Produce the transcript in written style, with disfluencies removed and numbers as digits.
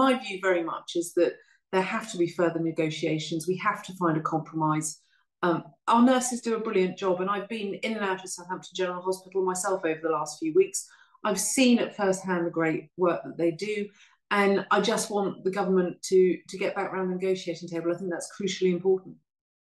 my view very much is that there have to be further negotiations. We have to find a compromise. Our nurses do a brilliant job, and I've been in and out of Southampton General Hospital myself over the last few weeks. I've seen at first hand the great work that they do, and I just want the government to get back around the negotiating table. I think that's crucially important.